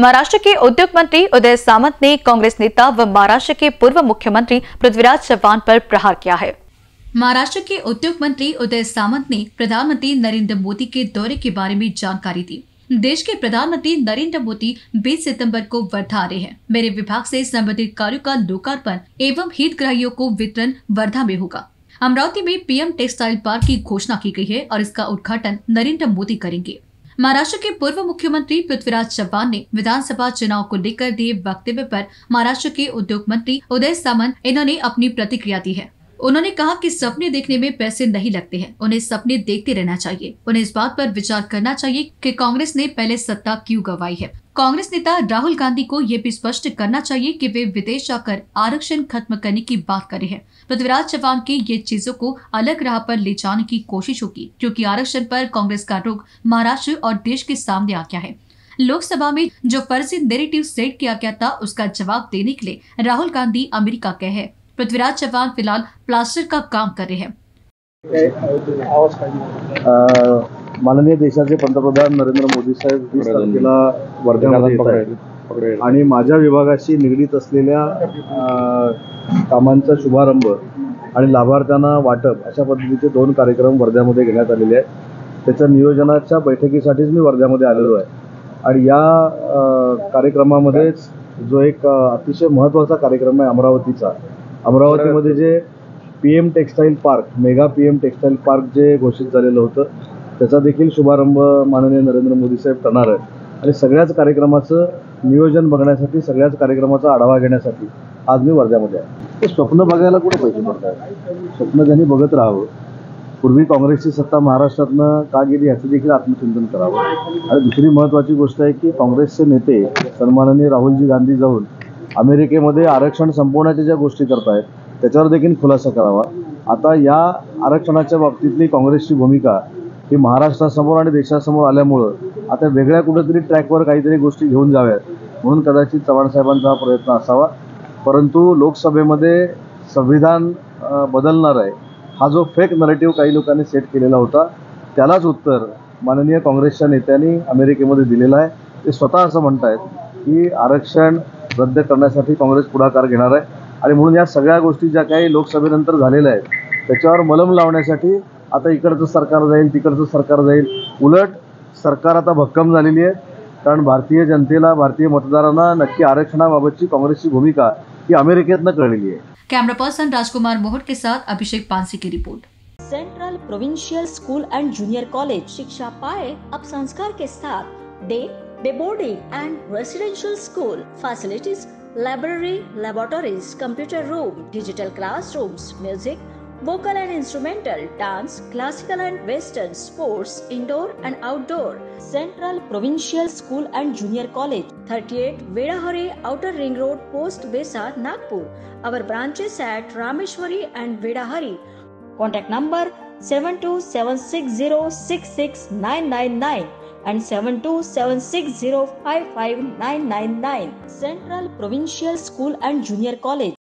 महाराष्ट्र के उद्योग मंत्री उदय सामंत ने कांग्रेस नेता व महाराष्ट्र के पूर्व मुख्यमंत्री पृथ्वीराज चव्हाण पर प्रहार किया है। महाराष्ट्र के उद्योग मंत्री उदय सामंत ने प्रधानमंत्री नरेंद्र मोदी के दौरे के बारे में जानकारी दी। देश के प्रधानमंत्री नरेंद्र मोदी 20 सितंबर को वर्धा आ रहे हैं। मेरे विभाग से संबंधित कार्यों का लोकार्पण एवं हितग्राहियों को वितरण वर्धा में होगा। अमरावती में पीएम टेक्सटाइल पार्क की घोषणा की गई है और इसका उद्घाटन नरेंद्र मोदी करेंगे। महाराष्ट्र के पूर्व मुख्यमंत्री पृथ्वीराज चव्हाण ने विधानसभा चुनाव को लेकर दिए वक्तव्य पर महाराष्ट्र के उद्योग मंत्री उदय सामंत इन्होंने अपनी प्रतिक्रिया दी है। उन्होंने कहा कि सपने देखने में पैसे नहीं लगते हैं, उन्हें सपने देखते रहना चाहिए। उन्हें इस बात पर विचार करना चाहिए कि कांग्रेस ने पहले सत्ता क्यों गंवाई है। कांग्रेस नेता राहुल गांधी को ये भी स्पष्ट करना चाहिए कि वे विदेश जाकर आरक्षण खत्म करने की बात कर रहे हैं। पृथ्वीराज चव्हाण की ये चीजों को अलग राह पर ले जाने की कोशिश होगी, क्योंकि आरक्षण पर कांग्रेस का रुख महाराष्ट्र और देश के सामने आ गया है। लोकसभा में जो फर्जी नैरेटिव सेट किया गया था, उसका जवाब देने के लिए राहुल गांधी अमेरिका गए हैं। पृथ्वीराज चव्हाण फिलहाल प्लास्टर का काम कर रहे हैं। माननीय देशाचे पंतप्रधान नरेंद्र मोदी साहेब 20 तारखेला वर्ध्यामध्ये येत आहेत आणि माझ्या विभागाशी निगडीत असलेल्या कामांचा शुभारंभ आणि लाभार्थ्यांना वाटप अशा पद्धतीचे दोन कार्यक्रम वर्ध्यामध्ये घेण्यात आलेले आहेत। त्याच्या नियोजनाच्या बैठकीसाठीच मी वर्ध्यामध्ये आलेलो आहे आणि या कार्यक्रमामध्येच जो एक अतिशय महत्त्वाचा कार्यक्रम आहे अमरावतीचा, अमरावतीमध्ये जे PM textile park, mega PM textile park जे घोषित झालेलं होतं, त्याचा देखील शुभारंभ माननीय नरेंद्र मोदी साहेब करणार आहेत आणि सगळ्याच कार्यक्रमाचं नियोजन बघण्यासाठी, सगळ्याच कार्यक्रमाचा आढावा घेण्यासाठी आज मी वर्ध्यामध्ये आहे। ते स्वप्न बघायला कुठं पैसे पडतात, स्वप्न त्यांनी बघत राहावं। पूर्वी काँग्रेसची सत्ता महाराष्ट्रातनं का गेली याचं देखील आत्मचिंतन करावं। आणि दुसरी महत्त्वाची गोष्ट आहे की काँग्रेसचे नेते सन्माननीय राहुलजी गांधी जाऊन अमेरिकेमध्ये आरक्षण संपवण्याच्या ज्या गोष्टी करतायत त्याच्यावर देखील खुलासा करावा। आता या आरक्षणाच्या बाबतीतली काँग्रेसची भूमिका की महाराष्ट्रासमोर आणि देशासमोर आल्यामुळं आता वेगळ्या कुठेतरी ट्रॅकवर काहीतरी गोष्टी घेऊन जाव्यात म्हणून कदाचित चव्हाण साहेबांचा प्रयत्न असावा। परंतु लोकसभेमध्ये संविधान बदलणार आहे हा जो फेक नरेटिव्ह काही लोकांनी सेट केलेला होता त्यालाच उत्तर माननीय काँग्रेसच्या नेत्यांनी अमेरिकेमध्ये दिलेलं आहे। ते स्वतः असं म्हणतायत की आरक्षण रद्द करण्यासाठी काँग्रेस पुढाकार घेणार आहे आणि म्हणून या सगळ्या गोष्टी ज्या काही लोकसभेनंतर झालेल्या आहेत त्याच्यावर मलम लावण्यासाठी आता इकडचं सरकार जाईल, तिकडचं सरकार जाईल। उलट सरकार आता भक्कम झालेली आहे कारण भारतीय जनतेला, भारतीय मतदारांना नक्की आरक्षणाबाबतची काँग्रेसची भूमिका ही अमेरिकेतनं कळलेली आहे। कैमरा पर्सन राजकुमार मोहर के साथ अभिषेक पांसी की report. Central provincial school and junior college शिक्षा पाए अब संस्कार के साथ। Day boarding and residential school facilities, library, laboratories, computer room, digital classrooms, music, vocal and instrumental, dance, classical and western, sports, indoor and outdoor. Central Provincial School and Junior College, 38 Vedahari Outer Ring Road, Post Besar, Nagpur. Our branches at Rameshwari and Vedahari. Contact number 7276066999 and 7276055999. Central Provincial School and Junior College.